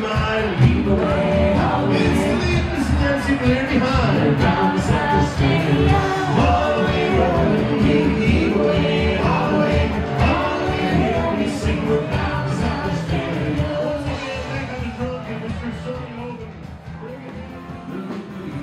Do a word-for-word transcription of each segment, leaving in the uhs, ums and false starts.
mind, lead the way. I'll instantly listen as you clear behind. And round the circle, straight all the way rolling, keep the way, all the way, all the way. Hear me sing, we're bound to stop the spirit. All the way back on the drunk, it was your song over. Bring it down. Bring it down.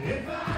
If I